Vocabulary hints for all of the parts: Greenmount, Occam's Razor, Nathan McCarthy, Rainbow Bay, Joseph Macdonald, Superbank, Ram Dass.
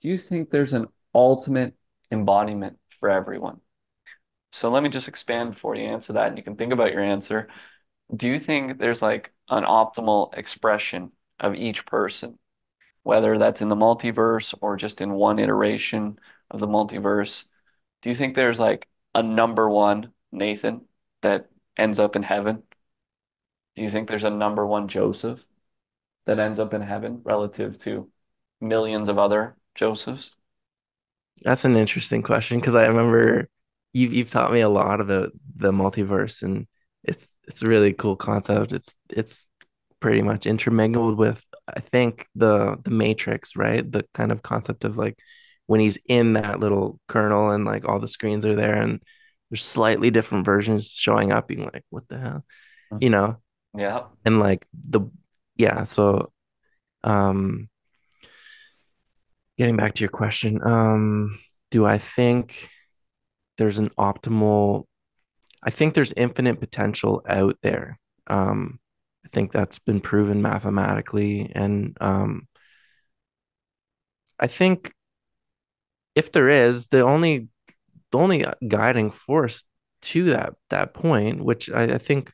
do you think there's an ultimate embodiment for everyone? So let me just expand before you answer that, and you can think about your answer. Do you think there's like an optimal expression of each person, whether that's in the multiverse or just in one iteration of the multiverse? Do you think there's like a number one Nathan that ends up in heaven? Do you think there's a number one Joseph that ends up in heaven relative to millions of other Josephs? That's an interesting question, because I remember you've taught me a lot about the multiverse, and it's a really cool concept. It's pretty much intermingled with, I think, the Matrix, right? The kind of concept of like when he's in that little kernel and like all the screens are there and there's slightly different versions showing up being like, what the hell? You know? Yeah. And like so getting back to your question, do I think there's an optimal? I think there's infinite potential out there. I think that's been proven mathematically, and I think if there is, the only guiding force to that point, which I think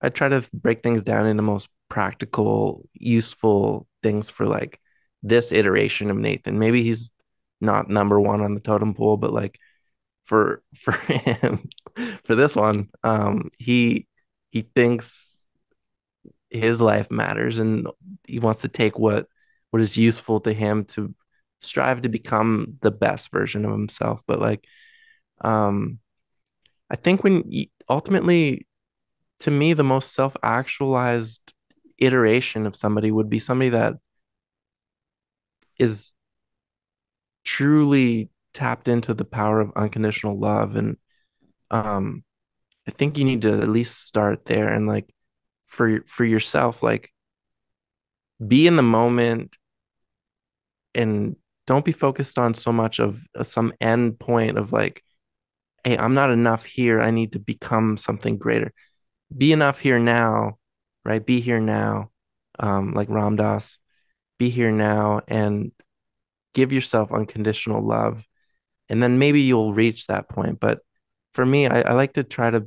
I try to break things down into most practical, useful things for like this iteration of Nathan. Maybe he's not number one on the totem pole, but like for him, for this one, he thinks his life matters, and he wants to take what is useful to him to strive to become the best version of himself. But like, I think ultimately, to me, the most self-actualized iteration of somebody would be somebody that is truly tapped into the power of unconditional love. And I think you need to at least start there, and like, for yourself, like, be in the moment and don't be focused on so much of some end point of like, hey, I'm not enough here, I need to become something greater. Be enough here now, right? Be here now, like Ram Dass, be here now and give yourself unconditional love, and then maybe you'll reach that point. But for me, I like to try to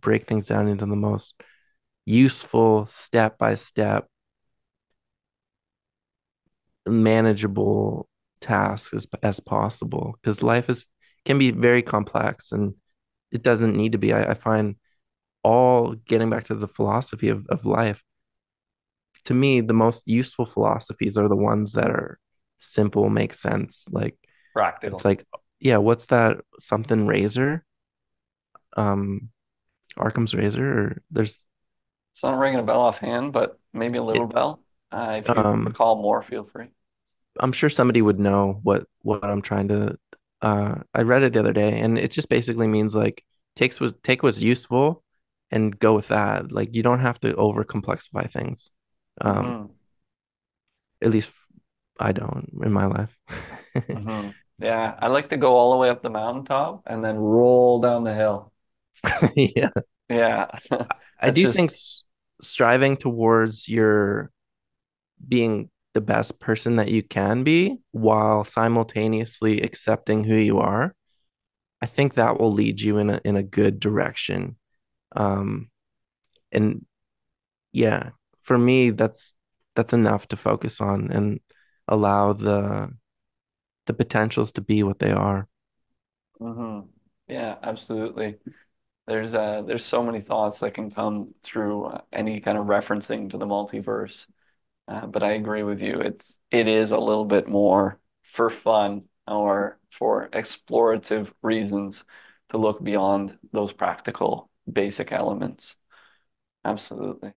break things down into the most useful, step-by-step, manageable tasks as possible, because life can be very complex, and it doesn't need to be. I find, all getting back to the philosophy of life, to me, the most useful philosophies are the ones that are simple, make sense, like practical. It's like, yeah, what's that something razor? Occam's Razor, or there's... It's not ringing a bell offhand, but maybe a little bell. If you recall more, feel free. I'm sure somebody would know what I'm trying to... I read it the other day, and it just basically means like take what's useful and go with that. Like, you don't have to over-complexify things. At least I don't in my life. Mm-hmm. Yeah, I like to go all the way up the mountaintop and then roll down the hill. Yeah. Yeah. I do think striving towards your being the best person that you can be while simultaneously accepting who you are, I think that will lead you in a good direction. And yeah, for me, that's enough to focus on and allow the potentials to be what they are. Mm-hmm. Yeah, absolutely. There's so many thoughts that can come through any kind of referencing to the multiverse, but I agree with you. It is a little bit more for fun or for explorative reasons to look beyond those practical basic elements. Absolutely.